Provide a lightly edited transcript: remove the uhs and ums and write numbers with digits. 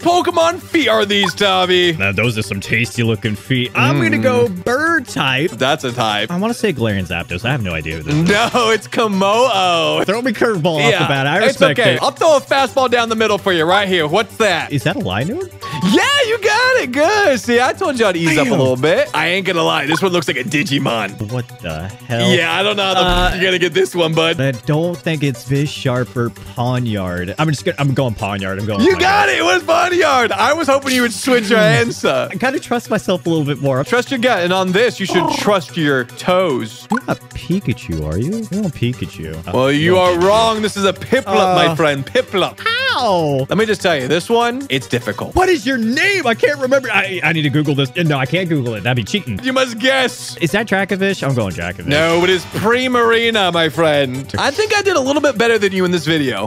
whose Pokemon feet are these, Tommy? Now, those are some tasty looking feet. I'm going to go bird type. That's a type. I want to say Glarian Zapdos. I have no idea who this is. No, it's Kommo-o. Throw me curveball off the bat. I respect it. I'll throw a fastball down the middle for you right here. What's that? Is that a Linoon? Yeah, you got it. Good. See, I told you I'd ease up a little bit. I ain't going to lie. This one looks like a Digimon. What the hell? Yeah, I don't know how the you're going to get this one, bud. I don't think it's Bisharp or Pawniard. I'm going Pawniard. You got it. It was Pawniard. I was hoping you would switch your answer. I kind of trust myself a little bit more. Trust your gut. And on this, you should trust your toes. You're not Pikachu, are you? You're not Pikachu. Well, you are wrong. This is a Piplup, my friend. Piplup. How? Let me just tell you, this one, it's difficult. What is your name? I can't remember. I need to Google this. No, I can't Google it. That'd be cheating. You must guess. Is that Dracovish? I'm going Dracovish. No, it is Primarina, my friend. I think I did a little bit better than you in this video.